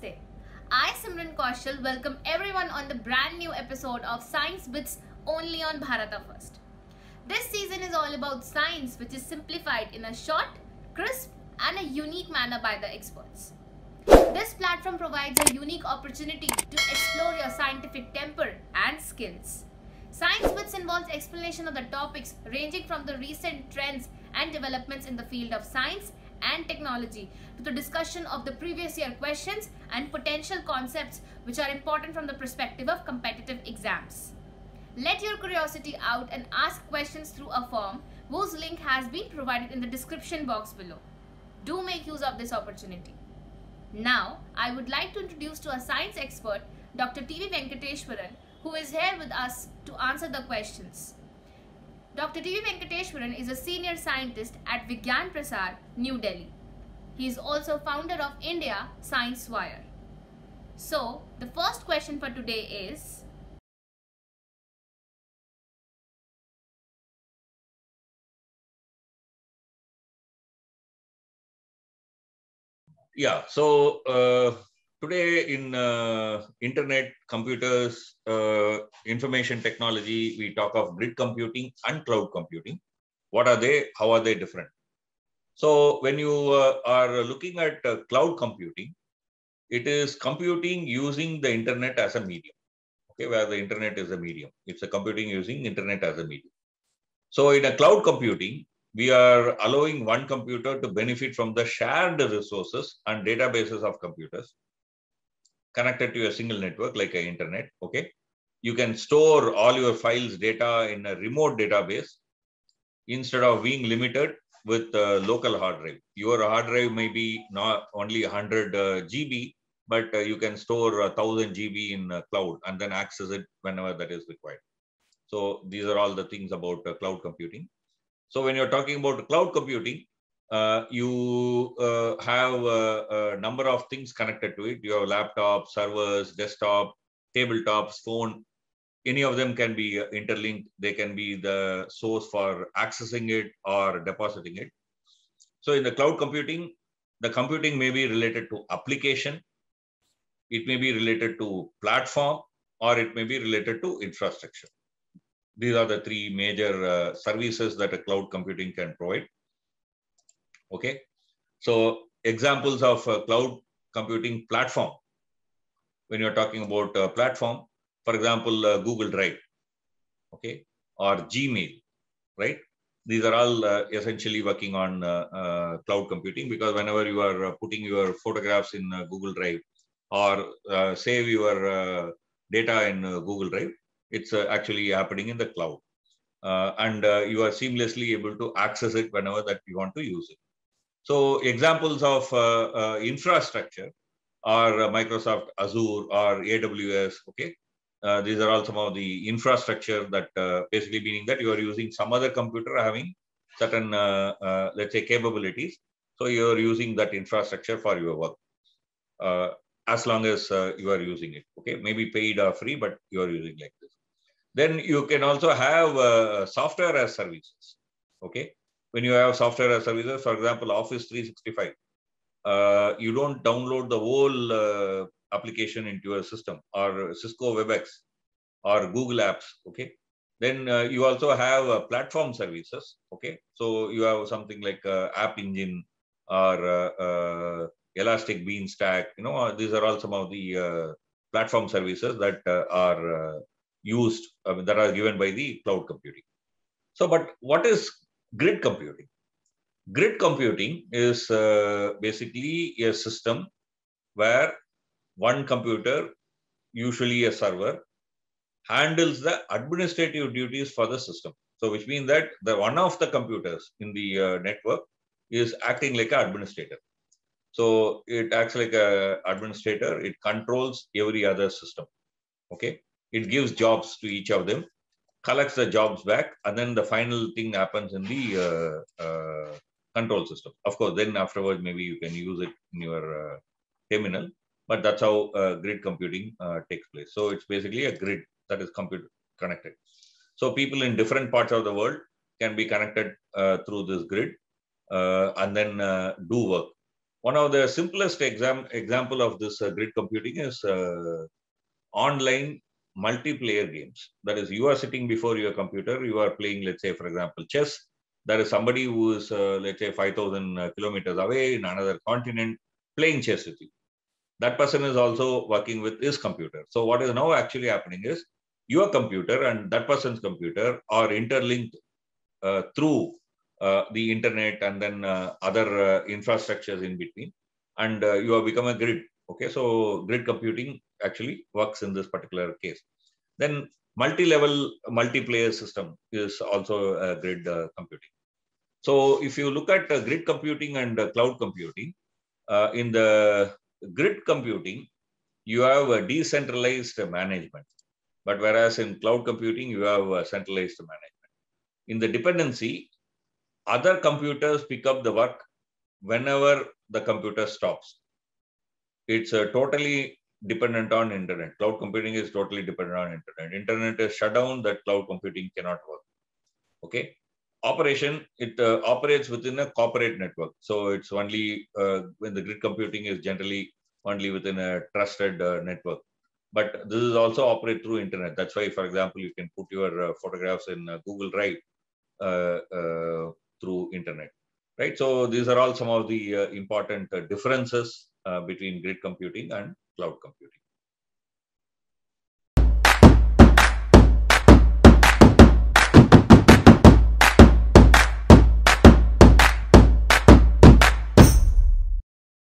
Namaste. I, Simran Kaushal, welcome everyone on the brand new episode of Science Bits only on Bharata First. This season is all about science, which is simplified in a short, crisp and a unique manner by the experts. This platform provides a unique opportunity to explore your scientific temper and skills. Science Bits involves explanation of the topics ranging from the recent trends and developments in the field of science and technology to the discussion of the previous year questions and potential concepts which are important from the perspective of competitive exams. Let your curiosity out and ask questions through a form whose link has been provided in the description box below. Do make use of this opportunity. Now, I would like to introduce to a science expert, Dr. T.V. Venkateswaran, who is here with us to answer the questions. Dr. T.V. Venkateswaran is a senior scientist at Vigyan Prasar, New Delhi. He is also founder of India ScienceWire. So, the first question for today is, today in internet, computers, information technology, we talk of grid computing and cloud computing. What are they? How are they different? So when you are looking at cloud computing, it is computing using the internet as a medium, okay, where the internet is a medium. It's a computing using internet as a medium. So in a cloud computing, we are allowing one computer to benefit from the shared resources and databases of computers connected to a single network like an internet, okay? You can store all your files, data in a remote database instead of being limited with a local hard drive. Your hard drive may be not only 100 GB, but you can store 1000 GB in cloud and then access it whenever that is required. So these are all the things about cloud computing. So when you're talking about cloud computing, you have a number of things connected to it. You have laptops, servers, desktop, tabletops, phone. Any of them can be interlinked. They can be the source for accessing it or depositing it. So in the cloud computing, the computing may be related to application. It may be related to platform, or it may be related to infrastructure. These are the three major services that a cloud computing can provide. Okay, so examples of cloud computing platform. When you're talking about platform, for example, Google Drive, okay, or Gmail, right? These are all essentially working on cloud computing, because whenever you are putting your photographs in Google Drive or save your data in Google Drive, it's actually happening in the cloud. And you are seamlessly able to access it whenever that you want to use it. So examples of infrastructure are Microsoft Azure or AWS, okay? These are all some of the infrastructure that basically meaning that you are using some other computer having certain, let's say, capabilities. So you're using that infrastructure for your work. As long as you are using it, okay? Maybe paid or free, but you are using like this. Then you can also have software as services, okay? When you have software as services, for example, Office 365, you don't download the whole application into your system, or Cisco WebEx, or Google Apps, okay? Then you also have platform services, okay? So you have something like App Engine, or Elastic Beanstack, you know, these are all some of the platform services that are used, that are given by the cloud computing. So, but what is grid computing? Grid computing is basically a system where one computer, usually a server, handles the administrative duties for the system. So, which means that the one of the computers in the network is acting like an administrator. So it acts like an administrator. It controls every other system, okay? It gives jobs to each of them, collects the jobs back, and then the final thing happens in the control system. Of course, then afterwards, maybe you can use it in your terminal, but that's how grid computing takes place. So it's basically a grid that is computer connected. So people in different parts of the world can be connected through this grid and then do work. One of the simplest example of this grid computing is online multiplayer games. That is, you are sitting before your computer, you are playing, let's say, for example, chess. There is somebody who is, let's say, 5,000 kilometers away in another continent playing chess with you. That person is also working with his computer. So what is now actually happening is your computer and that person's computer are interlinked through the internet and then other infrastructures in between, and you have become a grid. Okay, so grid computing actually works in this particular case. Then multi-level multiplayer system is also grid computing. So if you look at grid computing and cloud computing, in the grid computing, you have a decentralized management, but whereas in cloud computing, you have a centralized management. In the dependency, other computers pick up the work whenever the computer stops. It's totally dependent on internet. Cloud computing is totally dependent on internet. Internet is shut down, that cloud computing cannot work. Okay. Operation, it operates within a corporate network. So it's only when the grid computing is generally only within a trusted network. But this is also operate through internet. That's why, for example, you can put your photographs in Google Drive through internet, right? So these are all some of the important differences between grid computing and cloud computing.